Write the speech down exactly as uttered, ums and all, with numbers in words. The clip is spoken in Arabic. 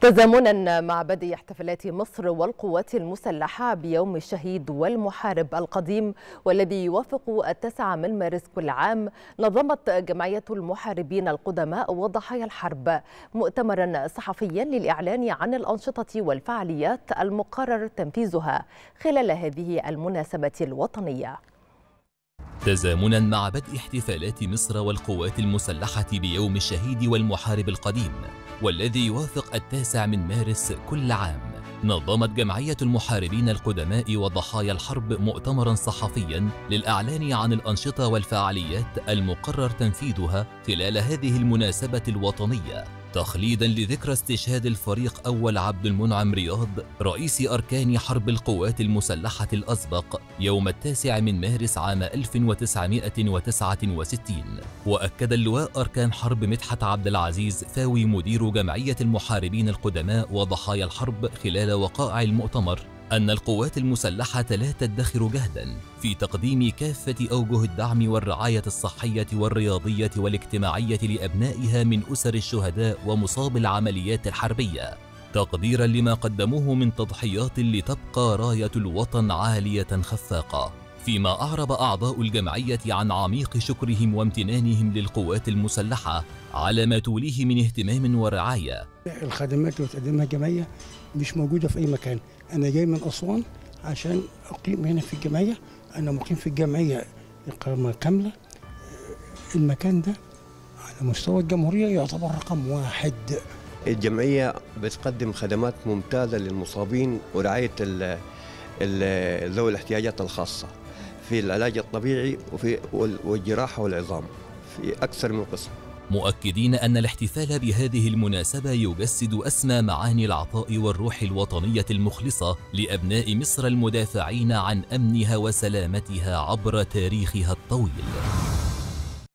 تزامنا مع بدء احتفالات مصر والقوات المسلحة بيوم الشهيد والمحارب القديم والذي يوافق التاسع من مارس كل عام، نظمت جمعية المحاربين القدماء وضحايا الحرب مؤتمرا صحفيا للإعلان عن الأنشطة والفعاليات المقرر تنفيذها خلال هذه المناسبة الوطنية. تزامنا مع بدء احتفالات مصر والقوات المسلحة بيوم الشهيد والمحارب القديم والذي يوافق التاسع من مارس كل عام، نظمت جمعية المحاربين القدماء وضحايا الحرب مؤتمرا صحفيا للإعلان عن الأنشطة والفعاليات المقرر تنفيذها خلال هذه المناسبة الوطنية، تخليدا لذكرى استشهاد الفريق أول عبد المنعم رياض رئيس أركان حرب القوات المسلحة الأسبق يوم التاسع من مارس عام ألف وتسعمائة وتسعة وستين. وأكد اللواء أركان حرب مدحت عبد العزيز فاوي مدير جمعية المحاربين القدماء وضحايا الحرب خلال وقائع المؤتمر أن القوات المسلحة لا تدخر جهداً في تقديم كافة أوجه الدعم والرعاية الصحية والرياضية والاجتماعية لأبنائها من أسر الشهداء ومصاب العمليات الحربية، تقديراً لما قدموه من تضحيات لتبقى راية الوطن عالية خفاقة. فيما أعرب أعضاء الجمعية عن عميق شكرهم وامتنانهم للقوات المسلحة على ما توليه من اهتمام ورعاية. الخدمات اللي بتقدمها الجمعية مش موجودة في أي مكان، أنا جاي من أسوان عشان أقيم هنا في الجمعية، أنا مقيم في الجمعية إقامة كاملة. المكان ده على مستوى الجمهورية يعتبر رقم واحد. الجمعية بتقدم خدمات ممتازة للمصابين ورعاية ذوي الاحتياجات الخاصة في العلاج الطبيعي وفي والجراحة والعظام في أكثر من قسم. مؤكدين أن الاحتفال بهذه المناسبة يجسد أسمى معاني العطاء والروح الوطنية المخلصة لأبناء مصر المدافعين عن أمنها وسلامتها عبر تاريخها الطويل.